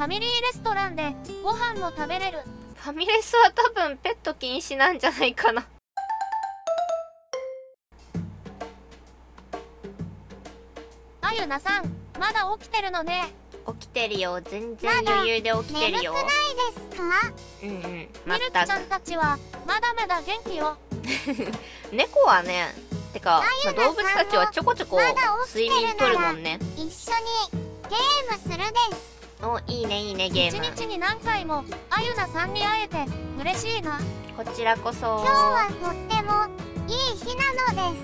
ファミリーレストランでご飯も食べれる。ファミレスは多分ペット禁止なんじゃないかな。あゆなさん、まだ起きてるのね。起きてるよ、全然余裕で起きてるよ。まだ眠くないですか？うんうん、まったく。ミルクちゃんたちはまだまだ元気よ。猫はね、てか動物たちはちょこちょこ睡眠とるもんね。一緒にゲームするです。お、いいねいいね、ゲーム。一日に何回もあゆなさんに会えて嬉しいな。こちらこそ。今日はとってもいい日なので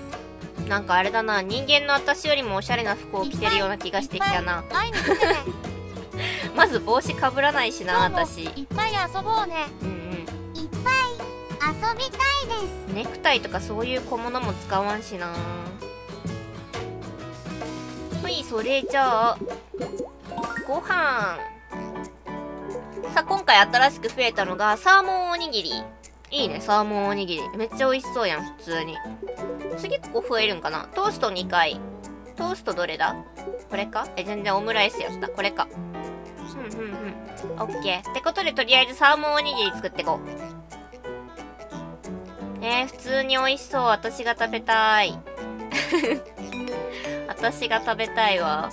す。なんかあれだな、人間の私よりもおしゃれな服を着てるような気がしてきたな。会いに来てね。まず帽子かぶらないしな、私。いっぱい遊ぼうね。うんうん。いっぱい遊びたいです。ネクタイとかそういう小物も使わんしな。はい、それじゃあ。ご飯さあ、今回新しく増えたのがサーモンおにぎり。いいね、サーモンおにぎりめっちゃ美味しそうやん。普通に次ここ増えるんかな。トースト2回。トーストどれだ、これか。え、全然オムライスやった、これか。うんうんうん、オッケーってことで、とりあえずサーモンおにぎり作ってこう。普通に美味しそう。私が食べたい。私が食べたいわ。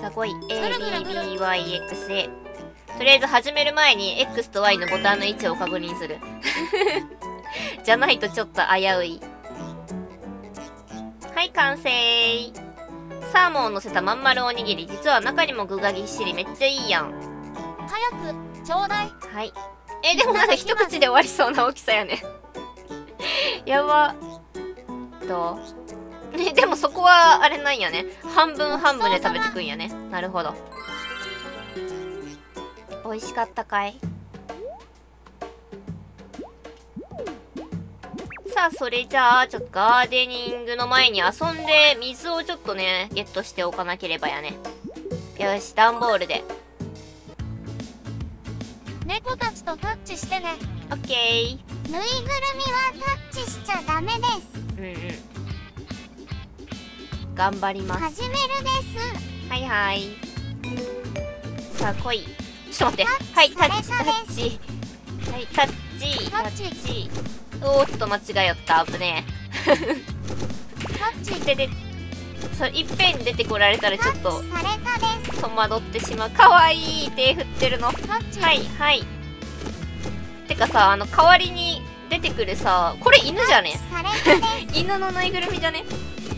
さごい ABBYXA。 とりあえず始める前に X と Y のボタンの位置を確認する。じゃないとちょっと危うい。はい、完成。サーモンをのせたまん丸おにぎり、実は中にも具がぎっしり、めっちゃいいやん。早くちょうだい。はい。でもなんか一口で終わりそうな大きさやね。やば。でもそこはあれなんやね、半分半分で食べてくんやね。なるほど。美味しかったかい。さあ、それじゃあちょっとガーデニングの前に遊んで水をちょっとねゲットしておかなければやね。よし、段ボールで猫たちとタッチしてね。オッケー。ぬいぐるみはタッチしちゃダメです。うんうん、頑張ります。始めるです。はいはい。さあ来い。ちょっと待って。はいタッチタッチ。はいタッチタッチ。おーっと間違えよった。危ねえ。タッチで、それいっぺんに出てこられたらちょっと戸惑ってしまう。かわいい、手振ってるの。はいはい。てかさ、代わりに。出てくるさ、これ犬じゃね。犬のぬいぐるみじゃね。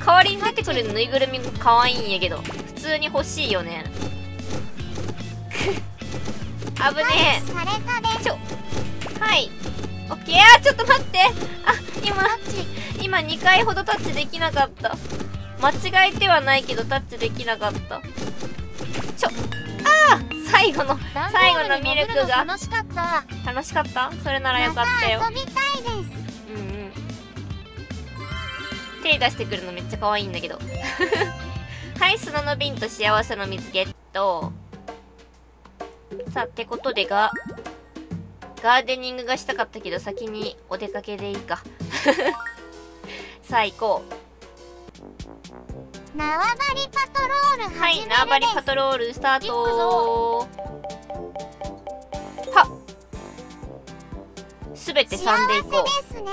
代わりに出てくるぬいぐるみも可愛いんやけど、普通に欲しいよね。危ねえ。はい。オッケー。あ、ちょっと待って。あ、今2回ほどタッチできなかった。間違えてはないけどタッチできなかった。あー、最後のミルクが楽しかった。楽しかった？それならよかったよ。遊びたいです。うんうん。手出してくるのめっちゃ可愛いんだけど。はい、砂の瓶と幸せの水ゲット。さあ、ってことでが、ガーデニングがしたかったけど先にお出かけでいいか。さあ、行こう。縄張りパトロール始めるです。はい、縄張りパトロールスタートー。はっ、すべて3でいこう。ね、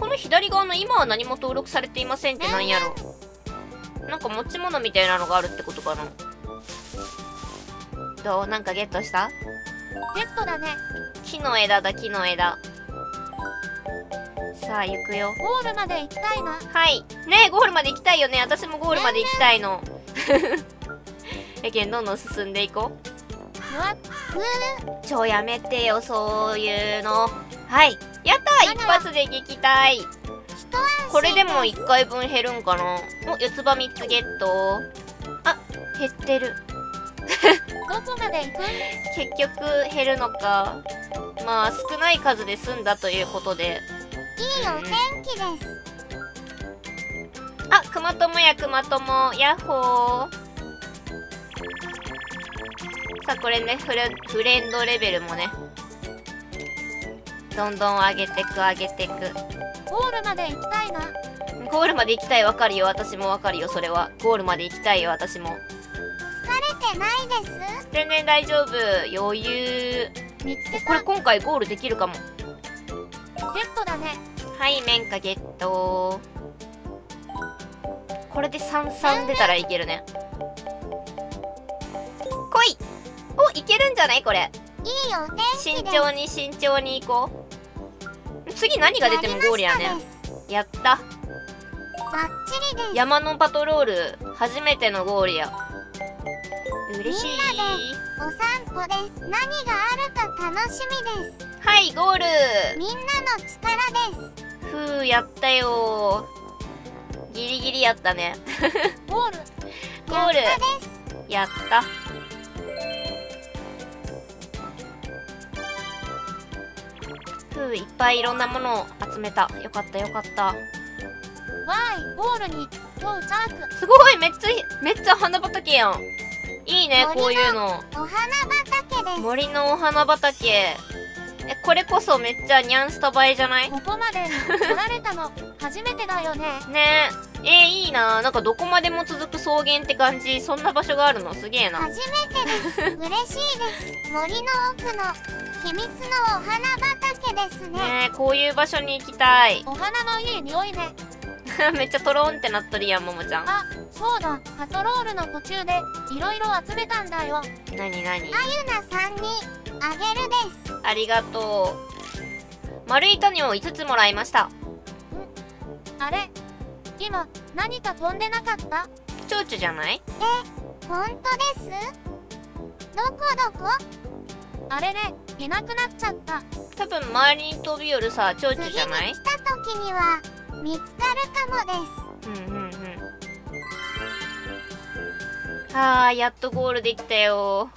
この左側の今は何も登録されていませんってなんやろ。なんか持ち物みたいなのがあるってことかな。どう、なんかゲットした？ゲットだね。木の枝だ、木の枝。さあ行くよ。ゴールまで行きたいな。はいねえ、ゴールまで行きたいよね。私もゴールまで行きたいの。やけんどんどん進んでいこう。ちょ、やめてよそういうの。はい、やったー、一発で撃退。これでも1回分減るんかな。お、四つ葉3つゲット。あ、減ってる。どこまで行く？結局減るのか。まあ少ない数で済んだということでいいお天気です。あ、熊友や熊友、ヤッホー。さあこれね、フレンドレベルもね、どんどん上げてく上げてく。ゴールまで行きたいな。ゴールまで行きたい。わかるよ、私もわかるよ。それはゴールまで行きたいよ、私も。疲れてないです？全然大丈夫、余裕。これ今回ゴールできるかも。ゲットだね。はい、綿花ゲット。これで33出たらいけるね。来い。お、いけるんじゃないこれ。いいよ、慎重に慎重に行こう。次何が出てもゴールやね。やった。バッチリです。山のパトロール初めてのゴールや。嬉しい。みんなでお散歩で何があるか楽しみです。はい、ゴール。みんなの力です。ふう、やったよ。ギリギリやったね。ゴール。ゴール。やった。いっぱいいろんなものを集めた。よかったよかった。わーい、ゴールに到着。すごい、めっちゃ花畑やん。いいね、こういうの。お花畑です。森のお花畑。これこそめっちゃニャンスタ映えじゃない？ここまで来られたの初めてだよね。ねえ、いいな。なんかどこまでも続く草原って感じ。そんな場所があるのすげえな。初めてです。嬉しいです。森の奥の秘密のお花畑ですね。ねえ、こういう場所に行きたい。お花のいい匂いね。めっちゃトローンってなっとるやん、ももちゃん。あ、そうだ、パトロールの途中でいろいろ集めたんだよ。なになに？あゆなさんにあげるです。ありがとう。丸い種を5つもらいました。ん？あれ？今何か飛んでなかった？蝶々じゃない？え、本当です？どこどこ？あれね、いなくなっちゃった。多分周りに飛び寄るさ、蝶々じゃない？次に来た時には見つかるかもです。うんうんうん。ああ、やっとゴールできたよ。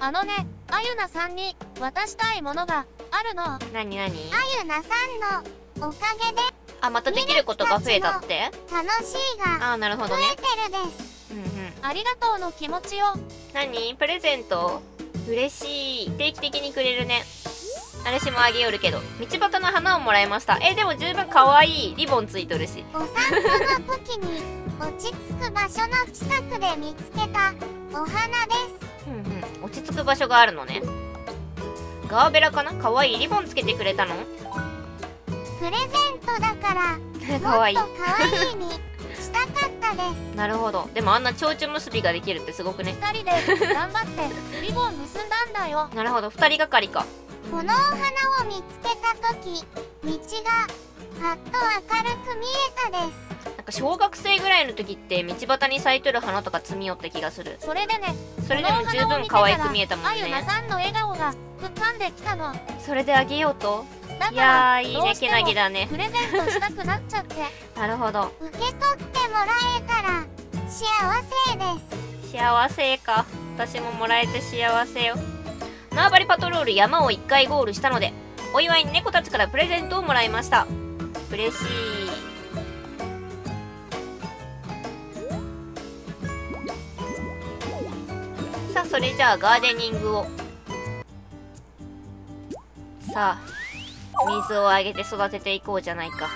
あのね、あゆなさんに渡したいものがあるの。なになに？あゆなさんのおかげで。あ、またできることが増えたって。楽しいが。ああ、なるほどね。増えてるです。ありがとうの気持ちを。何？プレゼント？嬉しい。定期的にくれるね。私もあげよるけど。道端の花をもらいました。でも十分かわいい。リボンついとるし。お散歩の時に落ち着く場所の近くで見つけたお花です。うんうん。落ち着く場所があるのね。ガーベラかな？かわいい。リボンつけてくれたの？プレゼントだから。かわいい。もっとかわいいに。なかったです。なるほど。でもあんな蝶々結びができるってすごくね。二人で頑張ってリボン結んだんだよ。なるほど、二人がかりか。このお花を見つけた時、道がパッと明るく見えたです。なんか小学生ぐらいの時って道端に咲いてる花とか摘み寄った気がする。それでね、それでも十分可愛く見えたもんね。あゆなさんの笑顔が浮かんできたの。それであげようと。いやー、いいね、けなげだね。プレゼントしたくなっちゃって。なるほど。受け取ってもらえたら幸せです。幸せか。私ももらえて幸せよ。縄張りパトロール山を1回ゴールしたので、お祝いに猫たちからプレゼントをもらいました。嬉しい。さあ、それじゃあガーデニングを。さあ。水をあげて育てていこうじゃないか。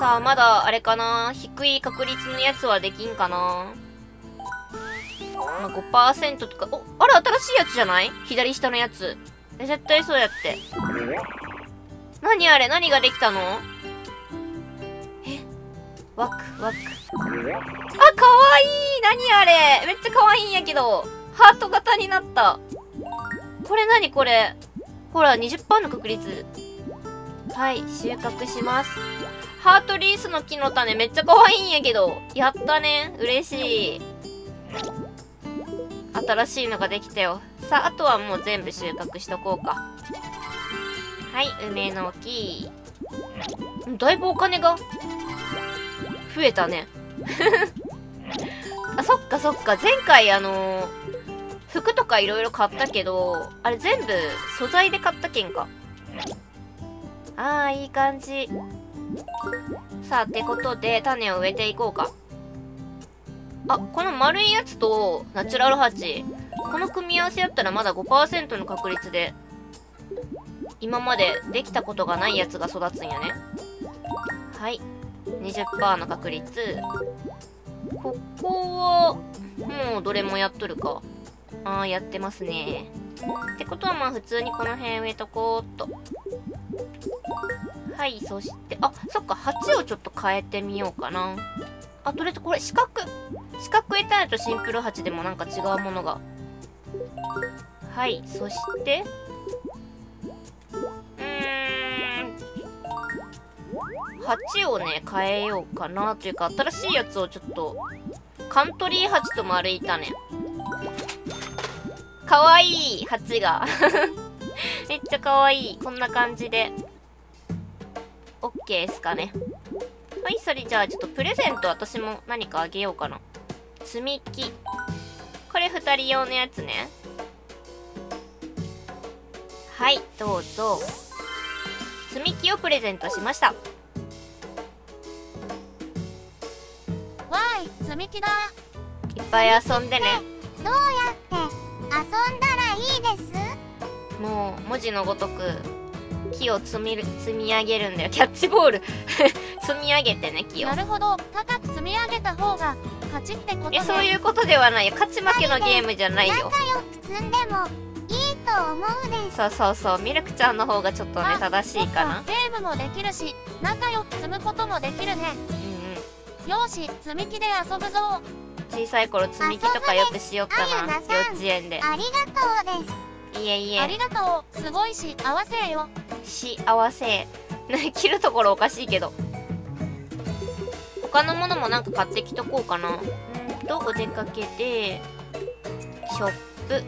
さあ、まだあれかな、低い確率のやつはできんかな。まあ、5% とか。お、あれ新しいやつじゃない？左下のやつ。絶対そうやって。何あれ、何ができたの？え？ワクワク。あ、かわいい！何あれ！めっちゃかわいいんやけど。ハート型になった。これ何これ。ほら、20% の確率。はい、収穫します。ハートリースの木の種めっちゃ可愛いんやけど。やったね。嬉しい。新しいのができたよ。さあ、あとはもう全部収穫しとこうか。はい、梅の木。だいぶお金が増えたね。あ、そっかそっか。前回服とかいろいろ買ったけど、あれ全部素材で買ったけんか。ああ、いい感じ。さあ、ってことで種を植えていこうか。あ、この丸いやつとナチュラル鉢。この組み合わせやったらまだ 5% の確率で今までできたことがないやつが育つんやね。はい 20% の確率。ここはもうどれもやっとるか。ああやってますね。ってことはまあ普通にこの辺植えとこうっと。はい、そしてあ、そっか、鉢をちょっと変えてみようかな。あ、とりあえずこれ四角、四角入れたいとシンプル鉢でもなんか違うものが。はい、そして鉢をね変えようかなというか、新しいやつをちょっとカントリー鉢と丸い種、かわいい鉢がめっちゃかわいい。こんな感じで OK ですかね。はい、それじゃあちょっとプレゼント私も何かあげようかな。積み木、これ2人用のやつね。はい、どうぞ。積み木をプレゼントしました。わーい、積み木だ。いっぱい遊んでね。どうやって遊んだらいいです？もう文字のごとく木を積み上げるんだよ。キャッチボール積み上げてね、木を。なるほど、高く積み上げた方が勝ちってことね。そういうことではないよ。勝ち負けのゲームじゃないよ。仲良く積んでもいいと思うです。そうそうそう、ミルクちゃんの方がちょっとね正しいかな。ゲームもできるし仲良く積むこともできるね。うんうん、よし積み木で遊ぶぞ。小さい頃積み木とかよくしよったな、幼稚園で。ありがとうです。いえいえ。ありがとう。すごいし合わせよ。し合わせ。切るところおかしいけど。他のものもなんか買ってきとこうかな。お出かけでショップ。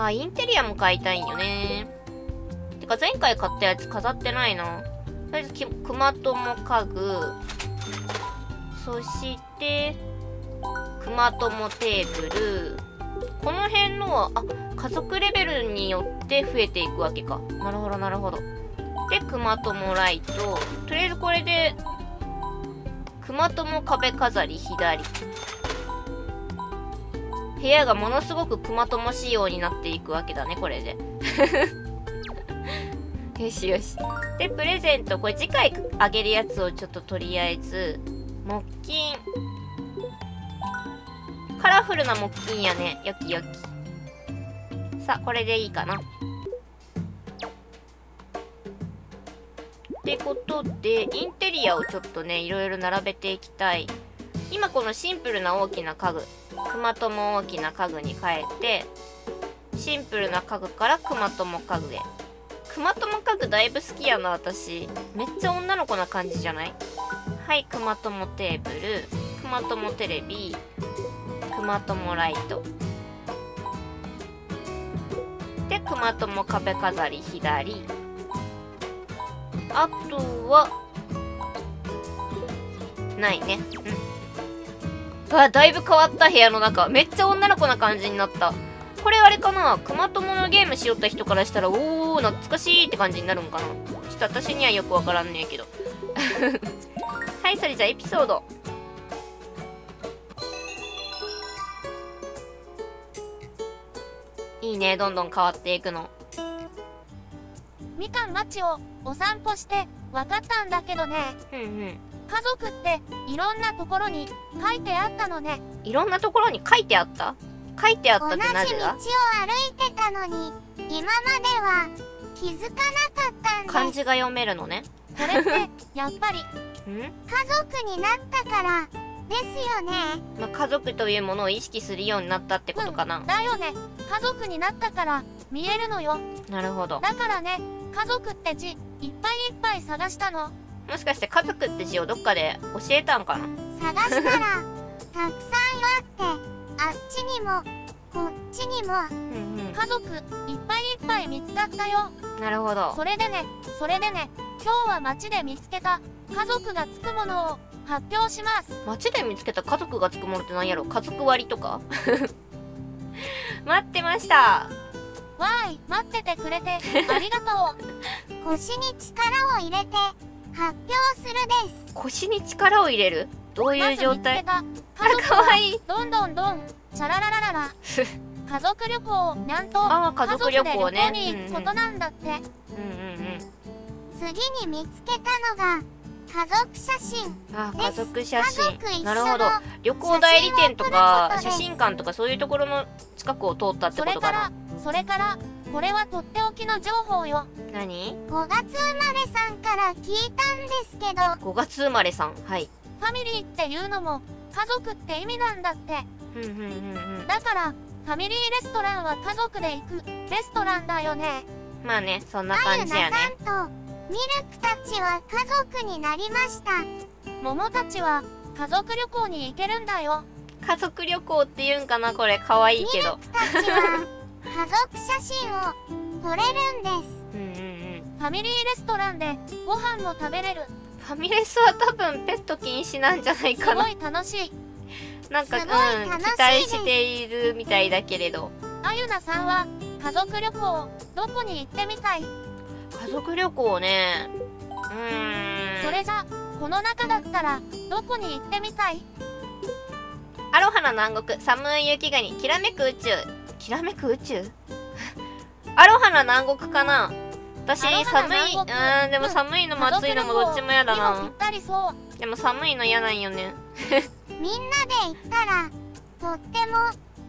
あ、インテリアも買いたいんよね。てか前回買ったやつ飾ってないな。とりあえず熊友家具。そして熊友テーブル。この辺のはあ、家族レベルによって増えていくわけか。なるほどなるほど。で熊友ライト、とりあえずこれで熊友壁飾り左。部屋がものすごく熊友仕様になっていくわけだね、これでよしよし。でプレゼント、これ次回あげるやつをちょっととりあえず。木琴、カラフルな木琴やね。よきよき。さあこれでいいかな。ってことでインテリアをちょっとねいろいろ並べていきたい。今このシンプルな大きな家具、熊友大きな家具に変えて、シンプルな家具から熊友家具へ。熊友家具だいぶ好きやな私。めっちゃ女の子な感じじゃない？はい、熊友テーブル、熊友テレビ、熊友ライトで熊友壁飾り左。あとはないね。うん、わ、だいぶ変わった部屋の中。めっちゃ女の子な感じになった。これあれかな、熊友のゲームしよった人からしたらおお懐かしいって感じになるんかな。ちょっと私にはよくわからんねえけどはい、それじゃあエピソード。いいね、どんどん変わっていくの。みかん町をお散歩して分かったんだけどね、うんうん、家族っていろんなところに書いてあったのね。いろんなところに書いてあった？書いてあったってなぜだ？同じ道を歩いてたのに今までは気づかなかったんです。漢字が読めるのね。これってやっぱり家族になったからですよね。まあ、家族というものを意識するようになったってことかな。うん、だよね。家族になったから見えるのよ。なるほど。だからね、家族って字いっぱいいっぱい探したの。もしかして家族って字をどっかで教えたんかな。探したらたくさんあって、あっちにもこっちにも、うん、うん、家族いっぱいいっぱい見つかったよ。なるほど。それでね今日は街で見つけた家族がつくものを発表します。街で見つけた家族がつくものって何やろ？家族割とか待ってました。わーい、待っててくれてありがとう腰に力を入れて発表するです。腰に力を入れる？どういう状態？まず見つけた家族はどんどんどんチャラララララ家族旅行、なんと家族で旅行に行くことなんだって。次に見つけたのが家族写真。家族写真、なるほど。旅行代理店とか写真館とかそういうところの近くを通ったってことかな。それからこれはとっておきの情報よ。何 ?5 月生まれさんから聞いたんですけど、5月生まれさん、はい、ファミリーっていうのも家族って意味なんだって。だからファミリーレストランは家族で行くレストランだよね。まあね、そんな感じやね。あゆなさんとミルクたちは家族になりました。ももたちは家族旅行に行けるんだよ。家族旅行って言うんかな、これかわいいけど。ミルクたちは家族写真を撮れるんです。ファミリーレストランでご飯も食べれる。ファミレスは多分ペット禁止なんじゃないかな。すごい楽しい。なんか、期待しているみたいだけれど。あゆなさんは家族旅行どこに行ってみたい？家族旅行ね。それじゃこの中だったらどこに行ってみたい？アロハの南国、寒い雪国、きらめく宇宙。きらめく宇宙アロハの南国かな。私寒い、でも寒いのも暑いのもどっちも嫌だな。でも寒いの嫌なんよねみんなで行ったらとっても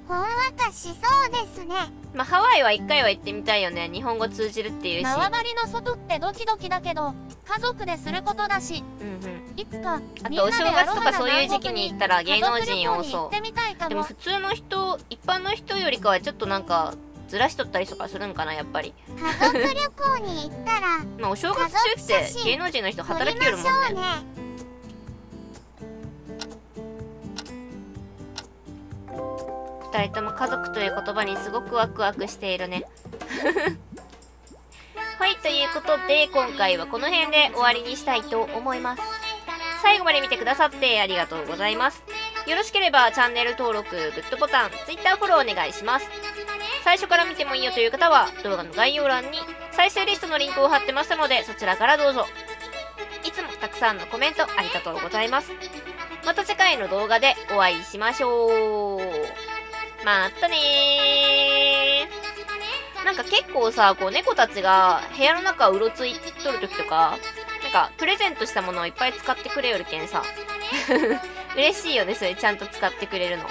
ほんわかしそうですね。まあ、ハワイは一回は行ってみたいよね。日本語通じるっていうし。縄張りの外ってドキドキだけど、家族ですることだし。いつか。あとお正月とかそういう時期に行ったら芸能人をそう。でも普通の人、一般の人よりかはちょっとなんかずらしとったりとかするんかな、やっぱり。家族旅行に行ったらまあお正月中って芸能人の人働きよるもんね。2人とも家族という言葉にすごくワクワクしているねはい、ということで今回はこの辺で終わりにしたいと思います。最後まで見てくださってありがとうございます。よろしければチャンネル登録、グッドボタン、Twitter フォローお願いします。最初から見てもいいよという方は動画の概要欄に再生リストのリンクを貼ってましたので、そちらからどうぞ。いつもたくさんのコメントありがとうございます。また次回の動画でお会いしましょう。まったねー。なんか結構さ、こう猫たちが部屋の中をうろついとるときとか、なんかプレゼントしたものをいっぱい使ってくれよるけんさ。嬉しいよね、それちゃんと使ってくれるの。